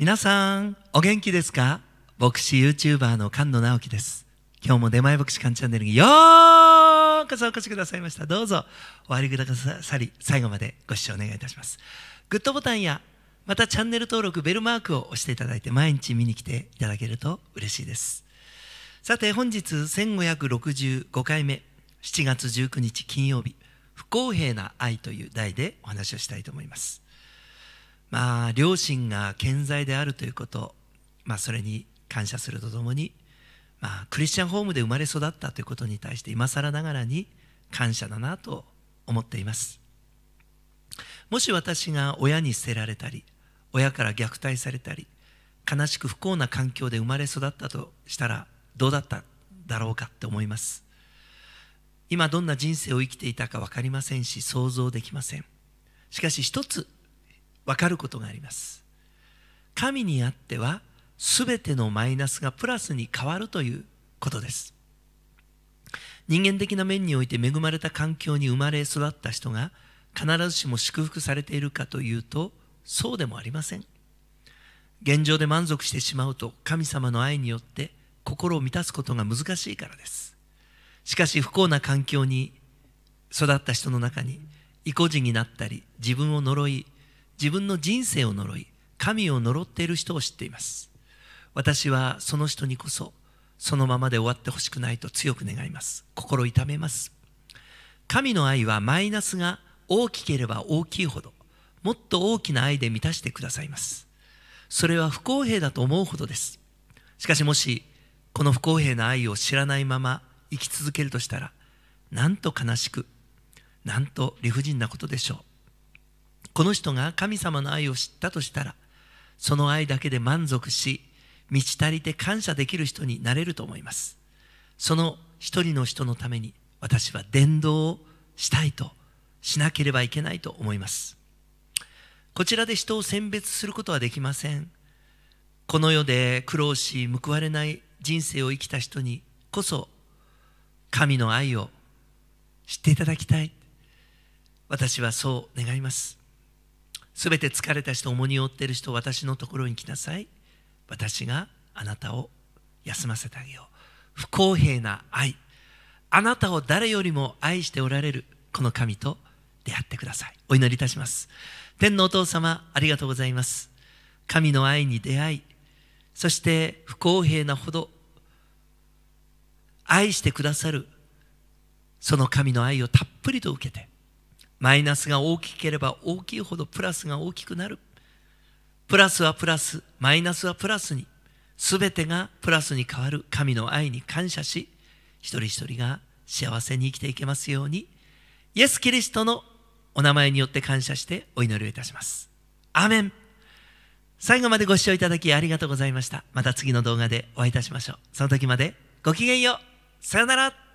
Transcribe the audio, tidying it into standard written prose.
皆さんお元気ですか？牧師 YouTuber の菅野直樹です。今日も出前牧師菅チャンネルにようこそお越しくださいました。どうぞお入りくださり、最後までご視聴お願いいたします。グッドボタンやまたチャンネル登録、ベルマークを押していただいて、毎日見に来ていただけると嬉しいです。さて、本日1565回目、7月19日金曜日、不公平な愛という題でお話をしたいと思います。両親が健在であるということ、それに感謝するとともに、クリスチャンホームで生まれ育ったということに対して、今更ながらに感謝だなと思っています。もし私が親に捨てられたり、親から虐待されたり、悲しく不幸な環境で生まれ育ったとしたら、どうだっただろうかって思います。今どんな人生を生きていたか分かりませんし、想像できません。しかし一つ、分かることがあります。神にあっては全てのマイナスがプラスに変わるということです。人間的な面において恵まれた環境に生まれ育った人が必ずしも祝福されているかというと、そうでもありません。現状で満足してしまうと、神様の愛によって心を満たすことが難しいからです。しかし不幸な環境に育った人の中に、意固地になったり、自分を呪い、自分の人生を呪い、神を呪っている人を知っています。私はその人にこそ、そのままで終わってほしくないと強く願います。心痛めます。神の愛はマイナスが大きければ大きいほど、もっと大きな愛で満たしてくださいます。それは不公平だと思うほどです。しかしもし、この不公平な愛を知らないまま生き続けるとしたら、なんと悲しく、なんと理不尽なことでしょう。この人が神様の愛を知ったとしたら、その愛だけで満足し、満ち足りて感謝できる人になれると思います。その一人の人のために、私は伝道をしたいと、しなければいけないと思います。こちらで人を選別することはできません。この世で苦労し報われない人生を生きた人にこそ、神の愛を知っていただきたい。私はそう願います。すべて疲れた人、重荷を負っている人、私のところに来なさい。私があなたを休ませてあげよう。不公平な愛。あなたを誰よりも愛しておられる、この神と出会ってください。お祈りいたします。天のお父様、ありがとうございます。神の愛に出会い、そして不公平なほど愛してくださる、その神の愛をたっぷりと受けて、マイナスが大きければ大きいほどプラスが大きくなる。プラスはプラス、マイナスはプラスに、すべてがプラスに変わる神の愛に感謝し、一人一人が幸せに生きていけますように、イエス・キリストのお名前によって感謝してお祈りをいたします。アーメン。最後までご視聴いただきありがとうございました。また次の動画でお会いいたしましょう。その時までごきげんよう。さよなら。